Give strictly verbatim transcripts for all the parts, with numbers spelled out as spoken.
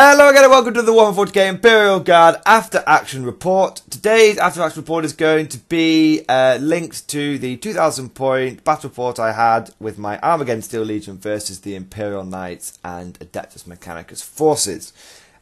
Hello again and welcome to the one forty K Imperial Guard After Action Report. Today's After Action Report is going to be uh, linked to the two thousand point battle report I had with my Armageddon Steel Legion versus the Imperial Knights and Adeptus Mechanicus forces.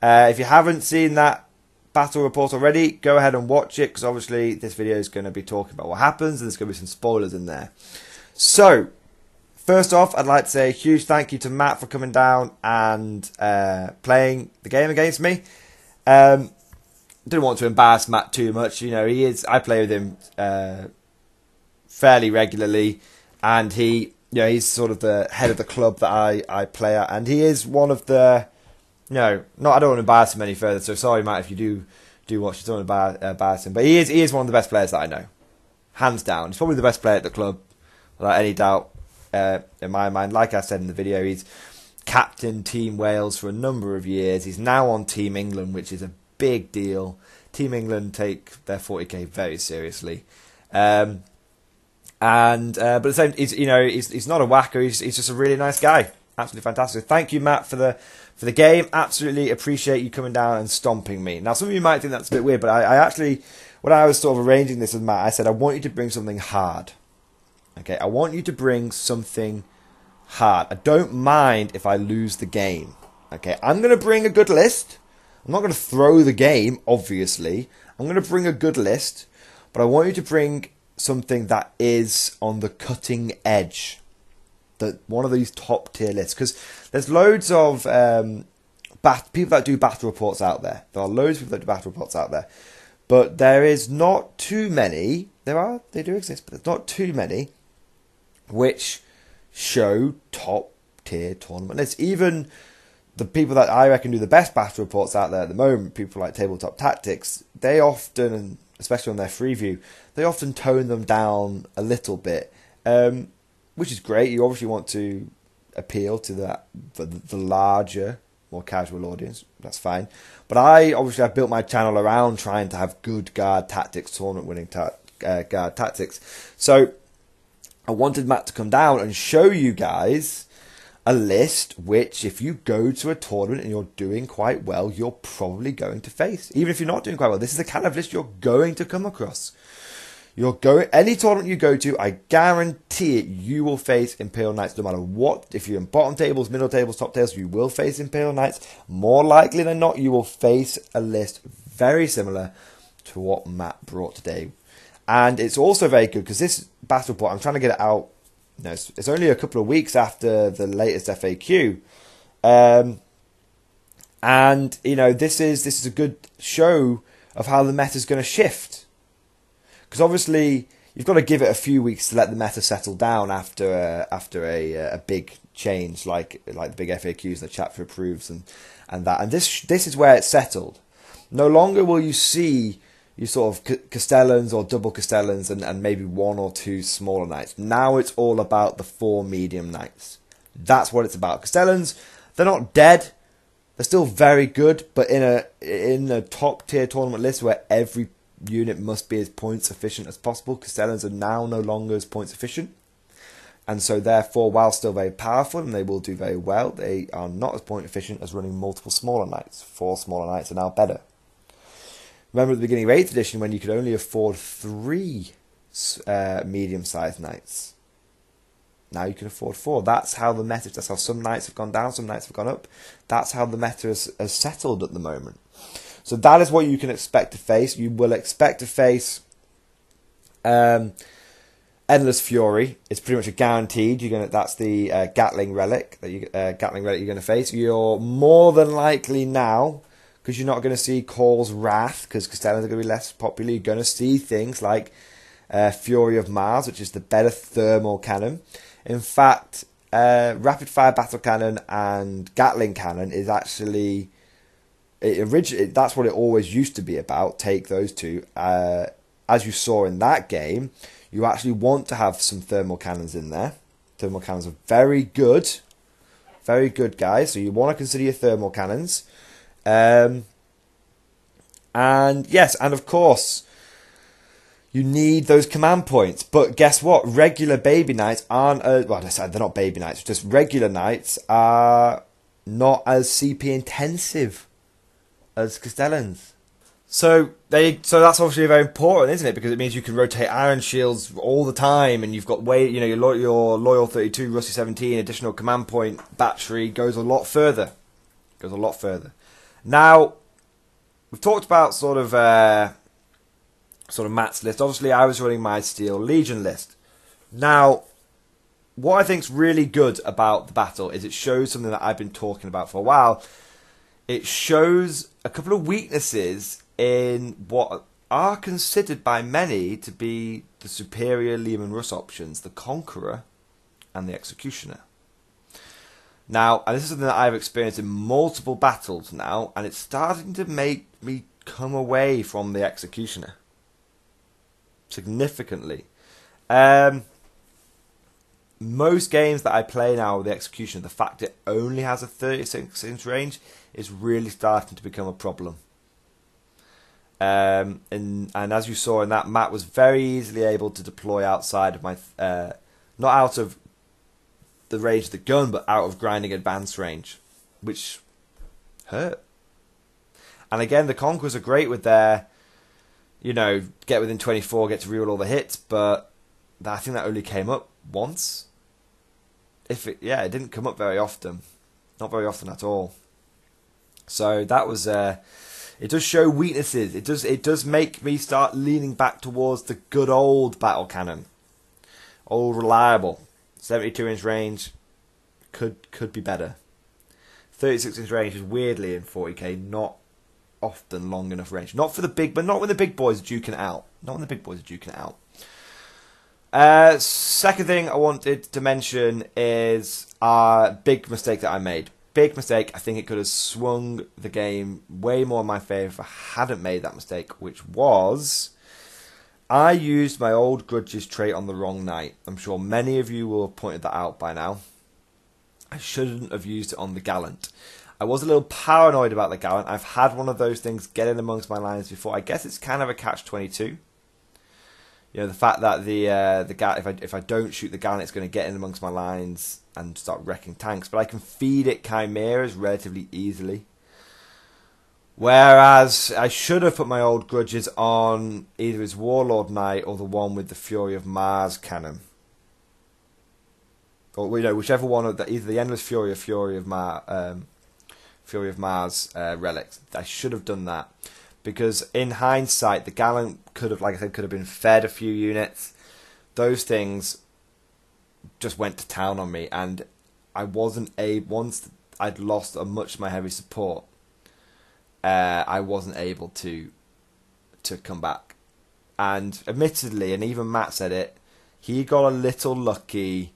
Uh, if you haven't seen that battle report already, go ahead and watch it, because obviously this video is going to be talking about what happens and there's going to be some spoilers in there. So, first off, I'd like to say a huge thank you to Matt for coming down and uh, playing the game against me. Um, didn't want to embarrass Matt too much, you know. He is I play with him uh, fairly regularly, and he, you know, he's sort of the head of the club that I I play at, and he is one of the, you know, no, I don't want to embarrass him any further. So sorry, Matt, if you do do watch, you don't want to embarrass him, but he is he is one of the best players that I know, hands down. He's probably the best player at the club, without any doubt. Uh, in my mind, like I said in the video, he's captained Team Wales for a number of years. He's now on Team England, which is a big deal. Team England take their forty K very seriously, um, and uh, but the same, he's, you know, he's, he's not a whacker. He's, he's just a really nice guy. Absolutely fantastic. Thank you, Matt, for the for the game. Absolutely appreciate you coming down and stomping me. Now, some of you might think that's a bit weird, but I, I actually, when I was sort of arranging this with Matt, I said I want you to bring something hard. Okay, I want you to bring something hard. I don't mind if I lose the game. Okay, I'm going to bring a good list. I'm not going to throw the game, obviously. I'm going to bring a good list, but I want you to bring something that is on the cutting edge. That one of these top tier lists, because there's loads of um, bat people that do battle reports out there. There are loads of people that do battle reports out there, but there is not too many. There are, they do exist, but there's not too many which show top tier tournament lists. Even the people that I reckon do the best battle reports out there at the moment, people like Tabletop Tactics, they often, especially on their free view, they often tone them down a little bit, um, which is great. You obviously want to appeal to that the, the larger, more casual audience. That's fine. But I obviously I built my channel around trying to have good guard tactics, tournament winning ta uh, guard tactics. So I wanted Matt to come down and show you guys a list which, if you go to a tournament and you're doing quite well, you're probably going to face. Even if you're not doing quite well, this is the kind of list you're going to come across. You're going, any tournament you go to, I guarantee it, you will face Imperial Knights no matter what. If you're in bottom tables, middle tables, top tables, you will face Imperial Knights. More likely than not, you will face a list very similar to what Matt brought today. And it's also very good because this battle report, I'm trying to get it out. You know, it's, it's only a couple of weeks after the latest F A Q, um, and you know this is this is a good show of how the meta is going to shift. Because obviously you've got to give it a few weeks to let the meta settle down after a, after a a big change like like the big F A Qs and the chapter approves and and that. And this this is where it's settled. No longer will you see you sort of Castellans or double Castellans and, and maybe one or two smaller knights. Now it's all about the four medium knights. That's what it's about. Castellans, they're not dead. They're still very good, but in a in a top tier tournament list where every unit must be as points efficient as possible, Castellans are now no longer as points efficient. And so therefore, while still very powerful and they will do very well, they are not as point efficient as running multiple smaller knights. Four smaller knights are now better. Remember at the beginning of eighth edition when you could only afford three uh, medium-sized knights. Now you can afford four. That's how the meta, that's how some knights have gone down, some knights have gone up. That's how the meta has, has settled at the moment. So that is what you can expect to face. You will expect to face um, Endless Fury. It's pretty much a guaranteed. You're gonna, that's the uh, Gatling relic that you uh, Gatling relic you're going to face. You're more than likely now, because you're not going to see Khor's Wrath, because Castellans are going to be less popular. You're going to see things like uh, Fury of Mars, which is the better thermal cannon. In fact, uh, Rapid Fire Battle Cannon and Gatling Cannon is actually... It originally, that's what it always used to be about, take those two. Uh, as you saw in that game, you actually want to have some thermal cannons in there. Thermal cannons are very good. Very good, guys. So you want to consider your thermal cannons. Um, and yes, and of course, you need those command points. But guess what? Regular baby knights aren't, uh, well, they're not baby knights, just regular knights are not as C P intensive as Castellan's. So they, so that's obviously very important, isn't it? Because it means you can rotate iron shields all the time, and you've got way, you know, your loyal, your loyal thirty-two, rusty seventeen, additional command point battery goes a lot further. Goes a lot further. Now we've talked about sort of uh, sort of Matt's list. Obviously, I was running my Steel Legion list. Now, what I think's really good about the battle is it shows something that I've been talking about for a while. It shows a couple of weaknesses in what are considered by many to be the superior Leman Russ options, the Conqueror and the Executioner. Now, and this is something that I've experienced in multiple battles now, and it's starting to make me come away from the Executioner significantly. Um, most games that I play now with the Executioner, the fact it only has a thirty-six inch range is really starting to become a problem. Um, and, and as you saw in that, Matt was very easily able to deploy outside of my, uh, not out of the range of the gun, but out of grinding advanced range, which hurt. And again, the Conquerors are great with their, you know, get within twenty-four, get to reroll all the hits, but I think that only came up once. If it, yeah, it didn't come up very often, not very often at all. So that was, uh, it does show weaknesses. It does, it does make me start leaning back towards the good old battle cannon, old reliable, seventy-two inch range could could be better. thirty-six inch range is weirdly in forty K not often long enough range. Not for the big, but not when the big boys are duking it out. Not when the big boys are duking it out. Uh, second thing I wanted to mention is a big mistake that I made. Big mistake. I think it could have swung the game way more in my favour if I hadn't made that mistake, which was I used my old Grudge's trait on the wrong night. I'm sure many of you will have pointed that out by now. I shouldn't have used it on the Gallant. I was a little paranoid about the Gallant. I've had one of those things get in amongst my lines before. I guess it's kind of a catch twenty-two. You know, the fact that the uh, the if I if I don't shoot the Gallant, it's going to get in amongst my lines and start wrecking tanks. But I can feed it chimeras relatively easily. Whereas I should have put my old Grudges on either his Warlord Knight or the one with the Fury of Mars cannon, or you know, whichever one of the, either the Endless Fury or Fury of Mar um, Fury of Mars uh, relics. I should have done that. Because in hindsight, the Gallant could have, like I said, could have been fed a few units. Those things just went to town on me, and I wasn't able. Once I'd lost a much of my heavy support, uh, I wasn't able to to come back. And admittedly, and even Matt said it, he got a little lucky.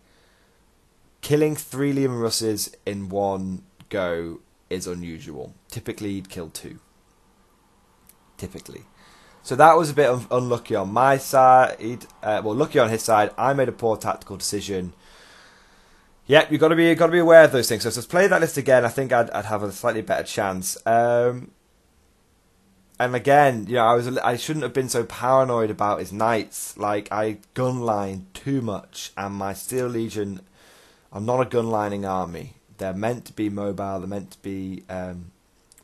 Killing three Leman Russes in one go is unusual. Typically, he'd kill two. Typically, so that was a bit un unlucky on my side. Uh, well, lucky on his side. I made a poor tactical decision. Yep, you've got to be got to be aware of those things. So let's play that list again. I think I'd, I'd have a slightly better chance. Um, and again, you know, I was I shouldn't have been so paranoid about his knights. Like I gunline too much, and my Steel Legion are not a gunlining army. They're meant to be mobile. They're meant to be. Um,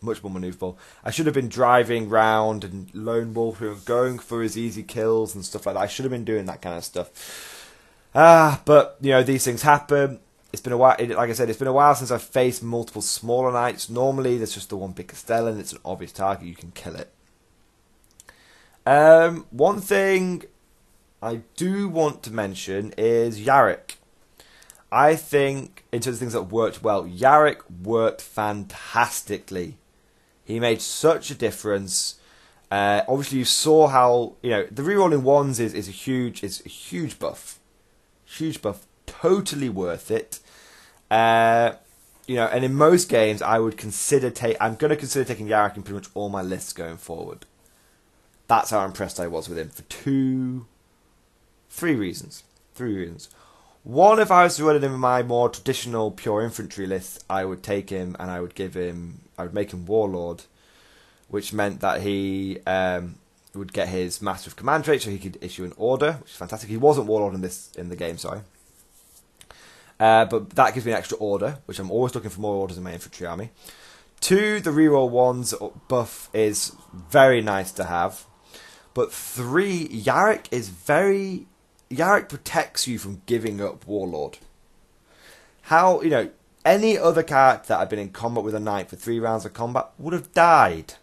much more manoeuvrable. I should have been driving round and lone wolfing and going for his easy kills and stuff like that. I should have been doing that kind of stuff. Ah, but, you know, these things happen. It's been a while, it, like I said, it's been a while since I've faced multiple smaller knights. Normally, there's just the one big Castellan. It's an obvious target. You can kill it. Um, one thing I do want to mention is Yarrick. I think, in terms of things that worked well, Yarrick worked fantastically. He made such a difference. Uh, obviously, you saw how, you know, the rerolling ones is, is a huge is a huge buff. Huge buff. Totally worth it. Uh, you know, and in most games, I would consider take. I'm going to consider taking Yarrick in pretty much all my lists going forward. That's how impressed I was with him for two, three reasons. Three reasons. One, if I was to run him in my more traditional pure infantry list, I would take him and I would give him, I would make him Warlord, which meant that he um, would get his Master of Command trait, so he could issue an order, which is fantastic. He wasn't Warlord in this in the game, sorry. Uh, but that gives me an extra order, which I'm always looking for more orders in my infantry army. Two, the reroll ones buff is very nice to have. But three, Yarrick is very... Yarrick protects you from giving up Warlord. How, you know, any other character that had been in combat with a knight for three rounds of combat would have died.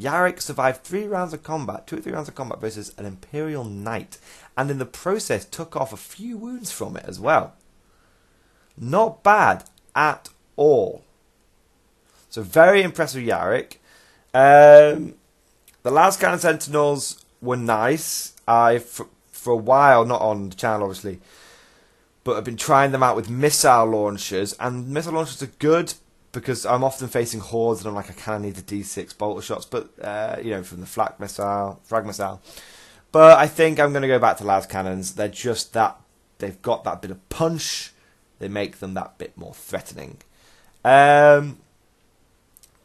Yarrick survived three rounds of combat, two or three rounds of combat versus an Imperial Knight, and in the process took off a few wounds from it as well. Not bad at all. So very impressive Yarrick. Um, the Laz Cannon Sentinels were nice. I, for, for a while, not on the channel obviously, but I've been trying them out with missile launchers. And missile launchers are good because I'm often facing hordes and I'm like, I kind of need the D six bolter shots. But, uh, you know, from the flak missile, frag missile. But I think I'm going to go back to Laz Cannons. They're just that, they've got that bit of punch. They make them that bit more threatening. Um,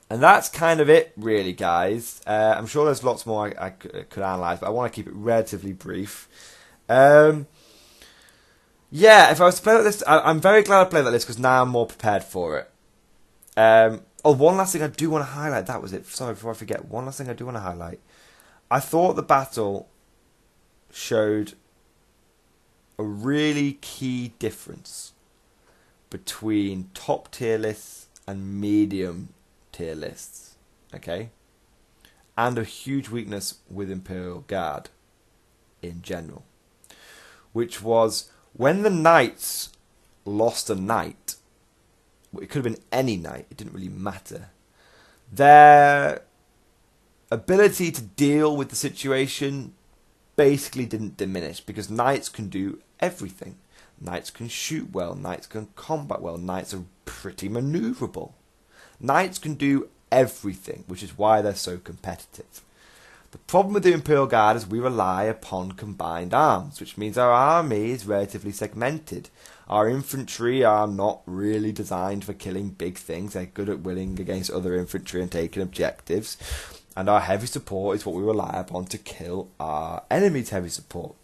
and that's kind of it, really, guys. Uh, I'm sure there's lots more I, I could analyse, but I want to keep it relatively brief. Um, yeah, if I was to play that list, I, I'm very glad I played that list because now I'm more prepared for it. Um, oh, one last thing I do want to highlight. That was it. Sorry, before I forget, one last thing I do want to highlight. I thought the battle showed a really key difference between top tier lists and medium tier lists, okay? And a huge weakness with Imperial Guard in general, which was when the Knights lost a Knight, it could have been any Knight, it didn't really matter, their ability to deal with the situation basically didn't diminish because Knights can do everything. Knights can shoot well, Knights can combat well, Knights are pretty manoeuvrable. Knights can do everything, which is why they're so competitive. The problem with the Imperial Guard is we rely upon combined arms, which means our army is relatively segmented. Our infantry are not really designed for killing big things. They're good at winning against other infantry and taking objectives. And our heavy support is what we rely upon to kill our enemy's heavy support.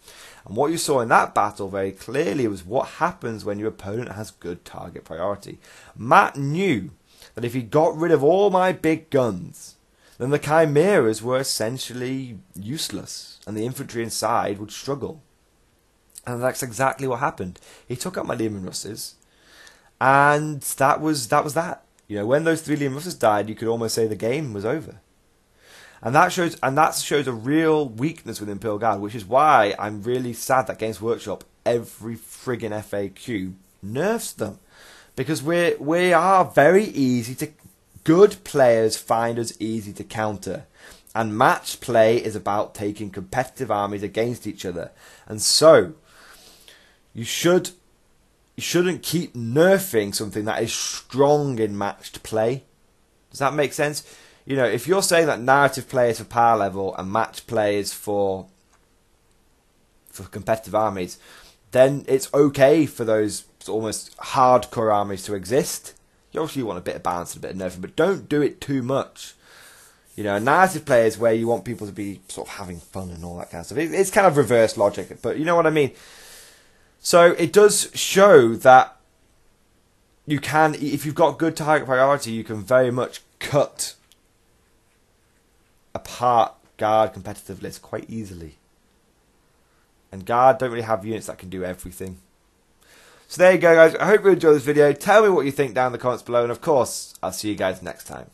And what you saw in that battle very clearly was what happens when your opponent has good target priority. Matt knew that if he got rid of all my big guns, then the chimeras were essentially useless and the infantry inside would struggle. And that's exactly what happened. He took out my Leman Russes, and that was that was that. You know, when those three Leman Russes died, you could almost say the game was over. And that shows, and that shows a real weakness with Imperial Guard, which is why I'm really sad that Games Workshop every friggin' F A Q nerfs them, because we we are very easy to good players find us easy to counter, and match play is about taking competitive armies against each other, and so you should you shouldn't keep nerfing something that is strong in matched play. Does that make sense? You know, if you're saying that narrative play is for power level and match play is for for competitive armies, then it's okay for those almost hardcore armies to exist. You obviously want a bit of balance and a bit of nerfing, but don't do it too much. You know, narrative play is where you want people to be sort of having fun and all that kind of stuff. It, it's kind of reverse logic, but you know what I mean. So it does show that you can, if you've got good target priority, you can very much cut apart Guard competitive lists quite easily, and Guard don't really have units that can do everything. So there you go, guys. I hope you enjoyed this video. Tell me what you think down in the comments below, and of course I'll see you guys next time.